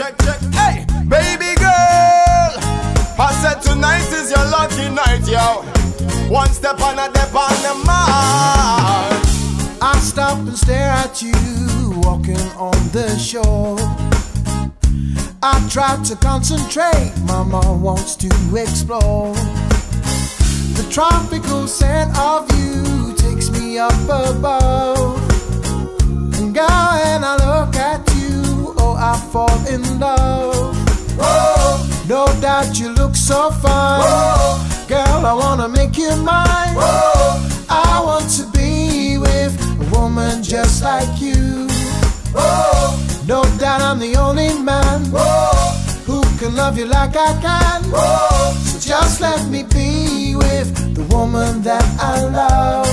check, check. Hey, baby girl, I said tonight is your lucky night, yo. One step on a dip on the mark. I stop and stare at you walking on the shore. I try to concentrate, mama wants to explore. The tropical scent of you takes me up above. And girl, when I look at you, oh, I fall in love. Oh, no doubt you look so fine. Oh, girl, I wanna make you mine. Oh, I want to be with a woman just like you. Oh, no doubt I'm the only man, oh, who can love you like I can. Oh, so just let me be with the woman that I love.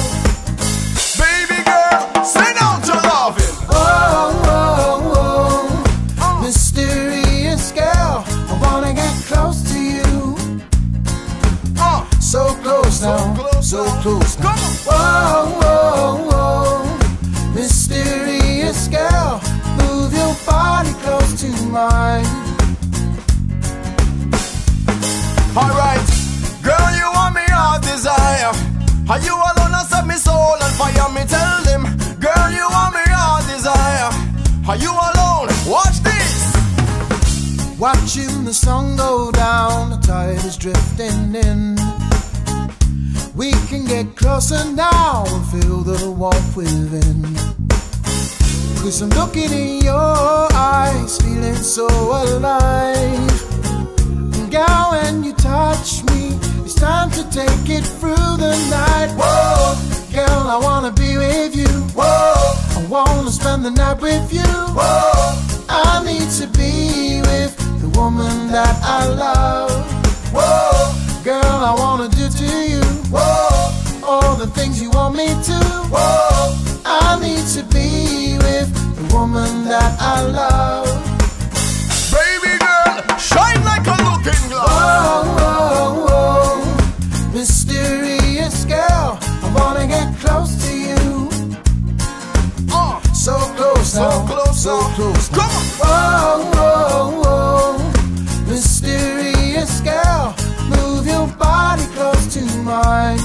So close, so close now. Whoa, whoa, whoa. Mysterious girl, move your body close to mine. Alright, girl, you want me all desire. Are you alone? I set me soul on fire. Me tell them, girl, you want me all desire. Are you alone? Watch this. Watching the sun go down, the tide is drifting in. We can get closer now and feel the warmth within. 'Cause I'm looking in your eyes, feeling so alive. And girl, when you touch me, it's time to take it through the night. Whoa, girl, I wanna be with you. Whoa, I wanna spend the night with you. Whoa, I need to be with the woman that I love. Whoa, girl, I wanna do to you. Whoa, all the things you want me to. Whoa, I need to be with the woman that I love. Baby girl, shine like a looking glass. Whoa, whoa, whoa. Mysterious girl, I wanna get close to you. So close now, so close, so close. Come on. Whoa, whoa, whoa. Mysterious girl, move your body close to mine.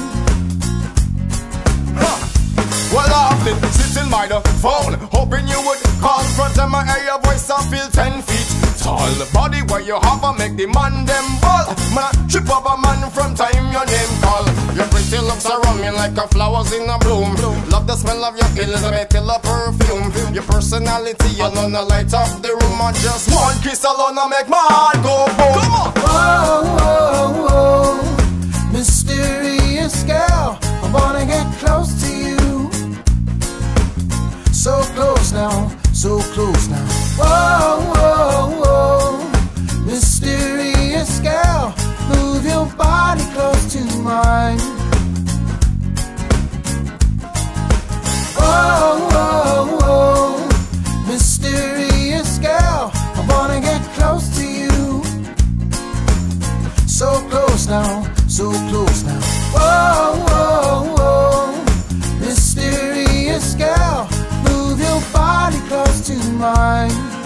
Well, I've been sitting by the phone, hoping you would confront them. I hear your voice and feel 10 feet tall. The body where you have a make the man them ball. Man, trip up a man from time your name call. Your pretty looks around me like a flowers in a bloom. Love the smell of your Elizabeth Taylor perfume. Your personality alone, the light of the room. I just one kiss alone, I make my heart go boom. Come on. Whoa, whoa, whoa. Mysterious girl, I wanna get close to you. So close now, so close now. Whoa, whoa, whoa. Mysterious girl, move your body close to mine. Whoa, whoa, whoa. Mysterious girl, I wanna get close to you. So close now, so close now. Whoa, whoa, whoa. Mysterious girl, move your body close to mine.